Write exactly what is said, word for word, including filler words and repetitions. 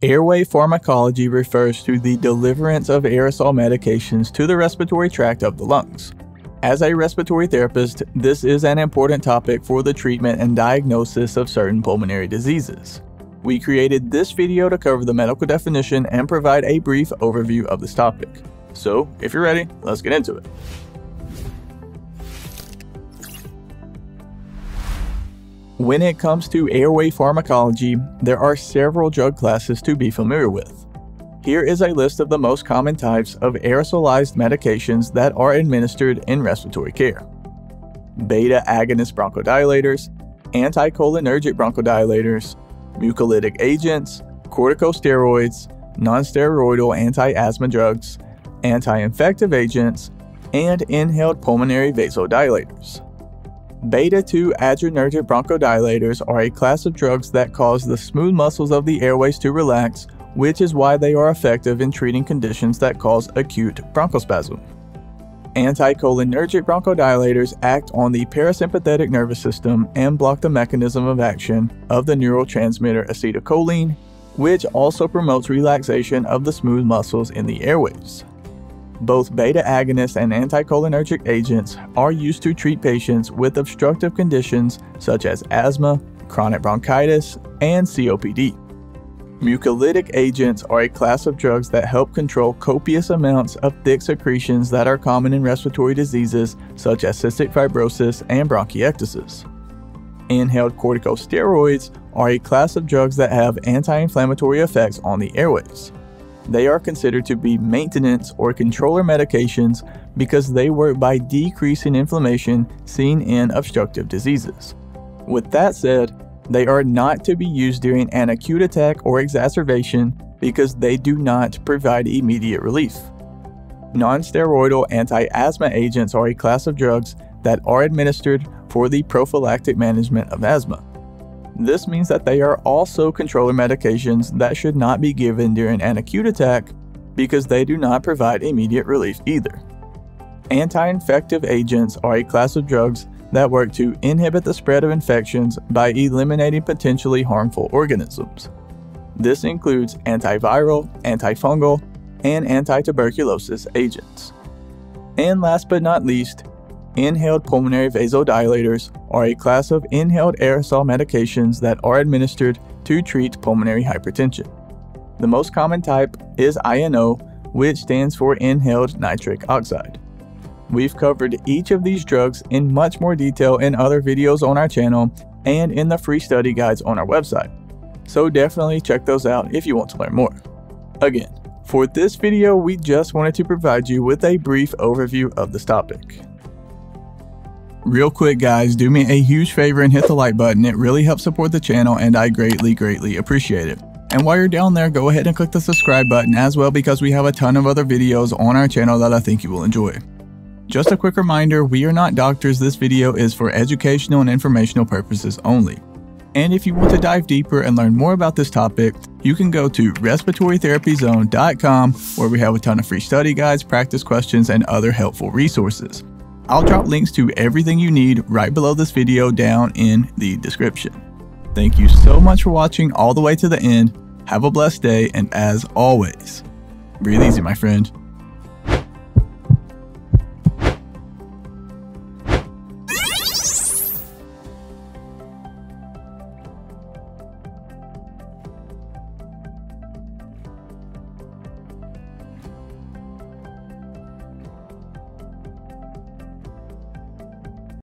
Airway pharmacology refers to the deliverance of aerosol medications to the respiratory tract of the lungs. As a respiratory therapist, this is an important topic for the treatment and diagnosis of certain pulmonary diseases. We created this video to cover the medical definition and provide a brief overview of this topic. So, if you're ready, let's get into it. When it comes to airway pharmacology, there are several drug classes to be familiar with. Here is a list of the most common types of aerosolized medications that are administered in respiratory care. Beta-agonist bronchodilators, anticholinergic bronchodilators, mucolytic agents, corticosteroids, nonsteroidal anti-asthma drugs, anti-infective agents, and inhaled pulmonary vasodilators. Beta two adrenergic bronchodilators are a class of drugs that cause the smooth muscles of the airways to relax, which is why they are effective in treating conditions that cause acute bronchospasm. Anticholinergic bronchodilators act on the parasympathetic nervous system and block the mechanism of action of the neurotransmitter acetylcholine, which also promotes relaxation of the smooth muscles in the airways. Both beta-agonist and anticholinergic agents are used to treat patients with obstructive conditions such as asthma, chronic bronchitis, and C O P D. Mucolytic agents are a class of drugs that help control copious amounts of thick secretions that are common in respiratory diseases such as cystic fibrosis and bronchiectasis. Inhaled corticosteroids are a class of drugs that have anti-inflammatory effects on the airways. They are considered to be maintenance or controller medications because they work by decreasing inflammation seen in obstructive diseases. With that said, they are not to be used during an acute attack or exacerbation because they do not provide immediate relief. Nonsteroidal anti-asthma agents are a class of drugs that are administered for the prophylactic management of asthma. This means that they are also controller medications that should not be given during an acute attack because they do not provide immediate relief either. Anti-infective agents are a class of drugs that work to inhibit the spread of infections by eliminating potentially harmful organisms. This includes antiviral, antifungal, and antituberculosis agents. And last but not least, inhaled pulmonary vasodilators are a class of inhaled aerosol medications that are administered to treat pulmonary hypertension. The most common type is I N O, which stands for inhaled nitric oxide. We've covered each of these drugs in much more detail in other videos on our channel and in the free study guides on our website, so definitely check those out if you want to learn more. Again, for this video, we just wanted to provide you with a brief overview of this topic. Real quick guys, do me a huge favor and hit the like button. It really helps support the channel and I greatly, greatly appreciate it. And while you're down there, go ahead and click the subscribe button as well because we have a ton of other videos on our channel that I think you will enjoy. Just a quick reminder, we are not doctors. This video is for educational and informational purposes only. And if you want to dive deeper and learn more about this topic, you can go to respiratory therapy zone dot com where we have a ton of free study guides, practice questions, and other helpful resources. I'll drop links to everything you need right below this video down in the description. Thank you so much for watching all the way to the end. Have a blessed day, and as always, breathe easy, my friend.